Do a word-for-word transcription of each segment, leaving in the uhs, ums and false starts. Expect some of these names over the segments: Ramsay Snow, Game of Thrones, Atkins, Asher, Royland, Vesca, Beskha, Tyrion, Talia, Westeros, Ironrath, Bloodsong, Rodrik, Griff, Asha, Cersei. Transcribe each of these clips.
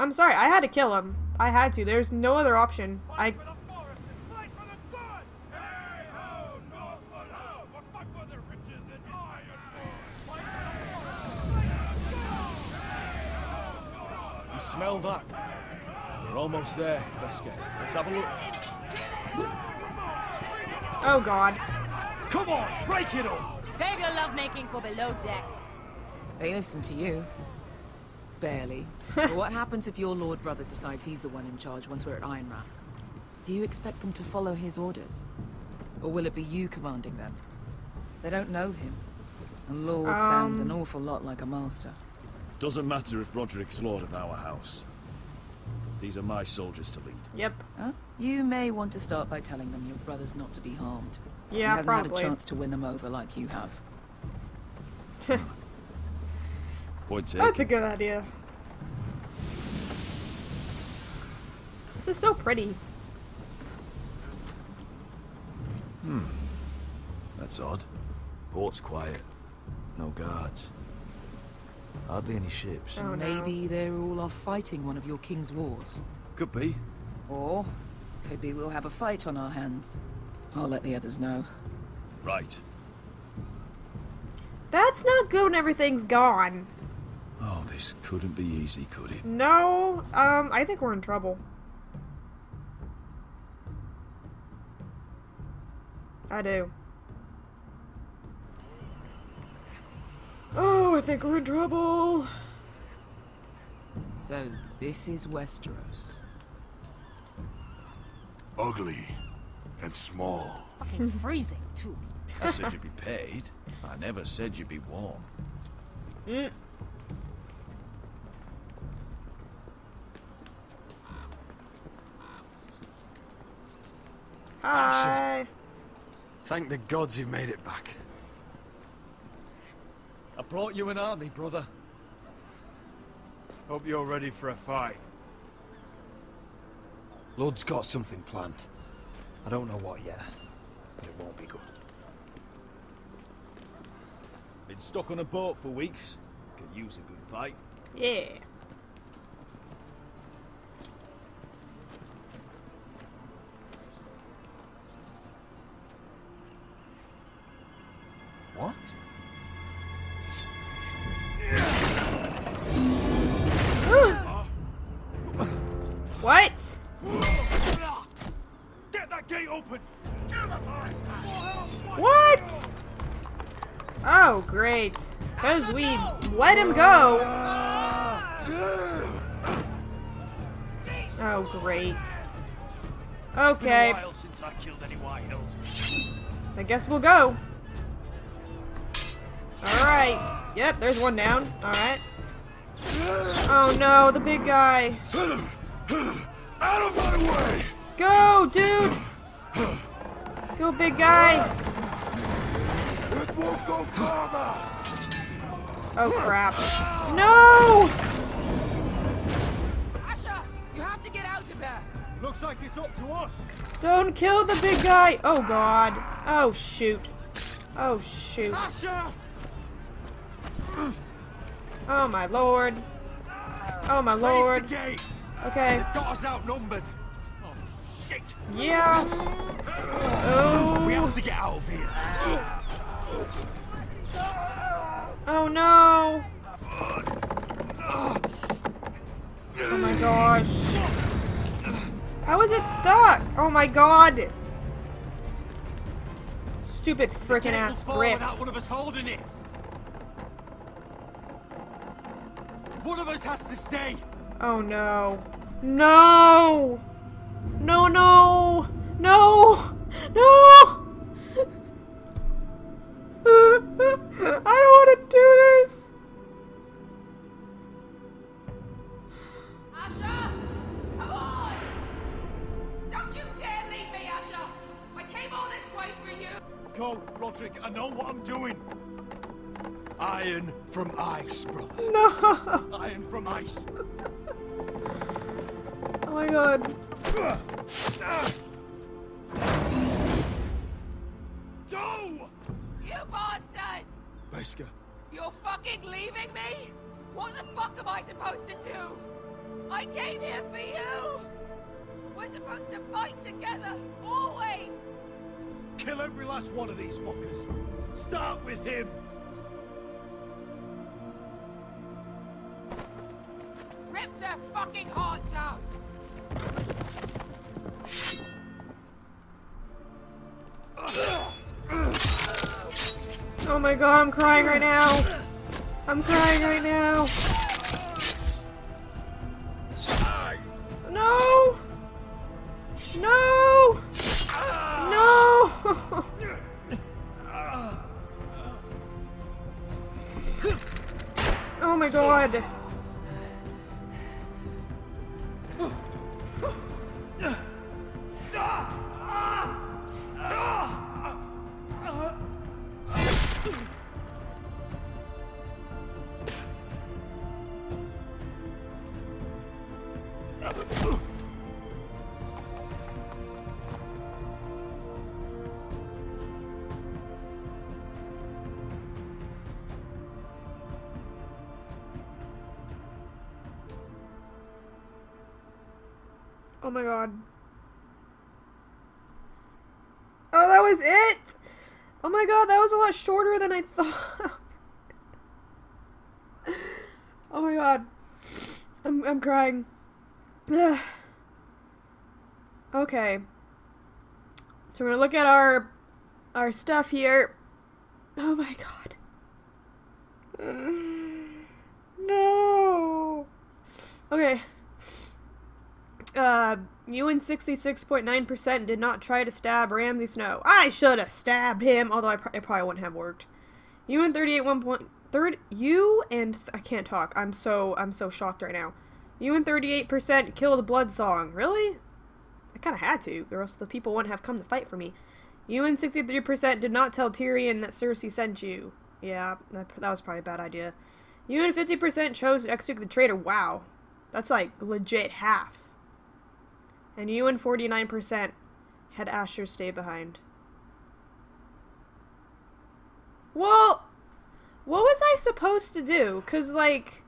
I'm sorry, I had to kill him. I had to. There's no other option. I... You smell that? We're almost there, Vesca. Let's have a look. Oh god. Come on, break it up! Save your lovemaking for below deck. They listen to you. Barely. But what happens if your lord brother decides he's the one in charge once we're at Ironrath? Do you expect them to follow his orders? Or will it be you commanding them? They don't know him. And lord um... sounds an awful lot like a master. Doesn't matter if Rodrik's lord of our house. These are my soldiers to lead. Yep. Huh? You may want to start by telling them your brother's not to be harmed. Yeah, he hasn't probably had a chance to win them over like you have. That's a good idea. This is so pretty. Hmm. That's odd. Port's quiet. No guards. Hardly any ships. Oh, no. Maybe they're all off fighting one of your king's wars. Could be. Or could be we'll have a fight on our hands. I'll let the others know. Right. That's not good when everything's gone. Oh, this couldn't be easy, could it? No, um, I think we're in trouble. I do. Oh, I think we're in trouble. So, this is Westeros. Ugly and small. Fucking freezing, too. I said you'd be paid. I never said you'd be warm. Mm. Hi. Asher. Thank the gods you've made it back. I brought you an army, brother. Hope you're ready for a fight. Lord's got something planned. I don't know what yet, but it won't be good. Been stuck on a boat for weeks. Could use a good fight. Yeah. What? What? Get that gate open. What? Oh, great. Because we let him go. Oh, great. Okay. I guess we'll go. Alright. Yep, there's one down. Alright. Oh, no, the big guy. Out of my way! Go, dude! Go, big guy! It won't go farther! Oh, crap. No! Asha, you have to get out of there! Looks like it's up to us! Don't kill the big guy! Oh, God. Oh, shoot. Oh, shoot. Asha! Oh, my lord. Oh, my lord. Okay. They've got us outnumbered. Oh, shit. Yeah. Oh. We have to get out of here. Oh, no. Oh, my gosh. How is it stuck? Oh, my God. Stupid frickin' ass grip. Without one of us holding it. One of us has to stay. Oh no. No! No, no! No! No! I don't want to do this! Asha! Come on! Don't you dare leave me, Asha! I came all this way for you! Go, Rodrik, I know what I'm doing! Iron from ice, brother. No! Iron from ice. Oh my god. Go! You bastard! Beskha. You're fucking leaving me? What the fuck am I supposed to do? I came here for you! We're supposed to fight together, always! Kill every last one of these fuckers. Start with him! Rip their fucking hearts out! Oh my god, I'm crying right now! I'm crying right now! No! No! No! Oh my god! Oh my god. Oh, that was it? Oh my god, that was a lot shorter than I thought. Oh my god. I'm, I'm crying. Okay. So we're gonna look at our, our stuff here. Oh my god. No. Okay. Uh, you and sixty-six point nine percent did not try to stab Ramsay Snow. I should have stabbed him, although I pr it probably wouldn't have worked. You and thirty-eight one point three you and th I can't talk. I'm so I'm so shocked right now. You and thirty-eight percent killed Bloodsong. Really? I kind of had to, or else the people wouldn't have come to fight for me. You and sixty-three percent did not tell Tyrion that Cersei sent you. Yeah, that, that was probably a bad idea. You and fifty percent chose to execute the traitor. Wow, that's like legit half. And you and forty-nine percent had Asher stay behind. Well, what was I supposed to do? Cause like,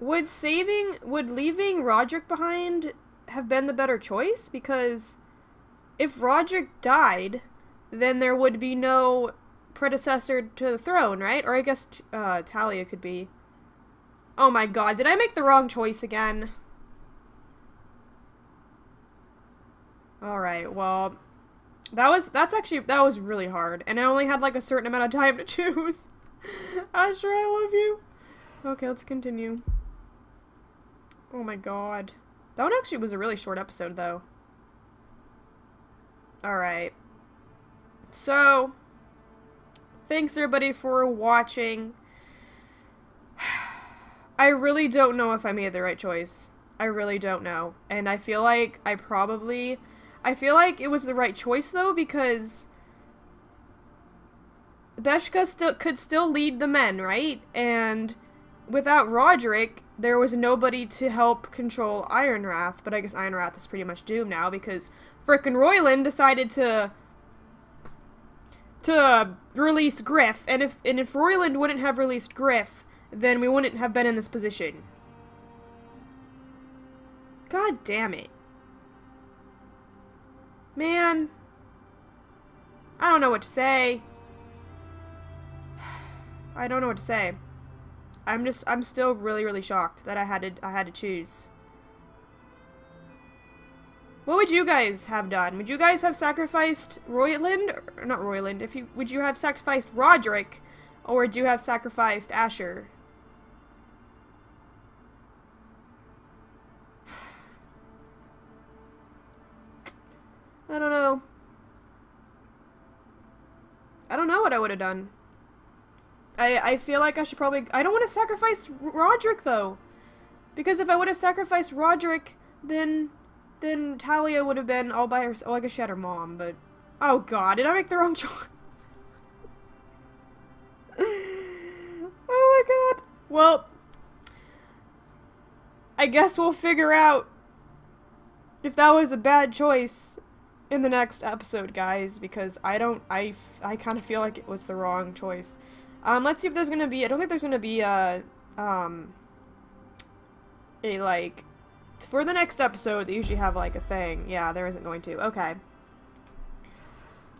would saving, would leaving Rodrik behind have been the better choice? Because if Rodrik died, then there would be no predecessor to the throne, right? Or I guess uh, Talia could be. Oh my god, did I make the wrong choice again? Alright, well, that was, that's actually, that was really hard, and I only had like a certain amount of time to choose. Asher, I love you. Okay, let's continue. Oh my god. That one actually was a really short episode, though. Alright. So, thanks everybody for watching. I really don't know if I made the right choice. I really don't know, and I feel like I probably... I feel like it was the right choice, though, because Beskha still could still lead the men, right? And without Rodrik, there was nobody to help control Ironrath, but I guess Ironrath is pretty much doomed now because frickin' Royland decided to to release Griff, and if and if Royland wouldn't have released Griff, then we wouldn't have been in this position. God damn it. Man, I don't know what to say. I don't know what to say. I'm just, I'm still really, really shocked that I had to, I had to choose. What would you guys have done? Would you guys have sacrificed Royland, or not Royland, if you, would you have sacrificed Rodrik, or would you have sacrificed Asher? I don't know. I don't know what I would have done. I I feel like I should probably... I don't want to sacrifice Rodrik, though. Because if I would have sacrificed Rodrik, then... Then Talia would have been all by herself. Oh, I guess she had her mom, but... Oh, God. Did I make the wrong choice? Oh, my God. Well... I guess we'll figure out if that was a bad choice in the next episode, guys, because I don't, I, f I kind of feel like it was the wrong choice. Um, let's see if there's gonna be, I don't think there's gonna be a, um, a, like, for the next episode, they usually have, like, a thing. Yeah, there isn't going to. Okay.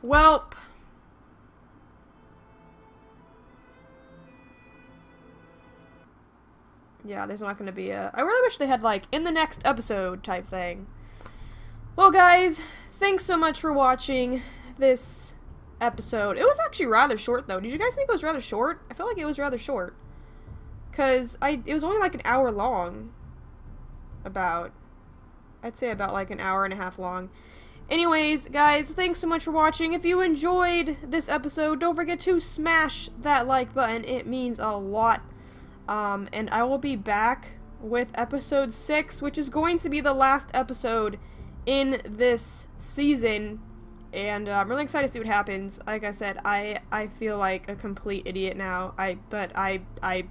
Welp. Yeah, there's not going to be a... I really wish they had, like, in the next episode type thing. Well, guys, thanks so much for watching this episode. It was actually rather short, though. Did you guys think it was rather short? I feel like it was rather short. Because I it was only, like, an hour long. About. I'd say about, like, an hour and a half long. Anyways, guys, thanks so much for watching. If you enjoyed this episode, don't forget to smash that like button. It means a lot. Um, and I will be back with episode six, which is going to be the last episode in this season, and uh, I'm really excited to see what happens. Like I said, I I feel like a complete idiot now. I but I I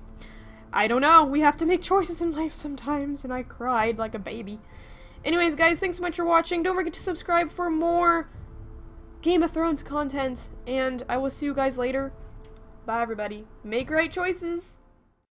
I don't know. We have to make choices in life sometimes, and I cried like a baby. Anyways, guys, thanks so much for watching. Don't forget to subscribe for more Game of Thrones content, and I will see you guys later. Bye, everybody. Make great choices.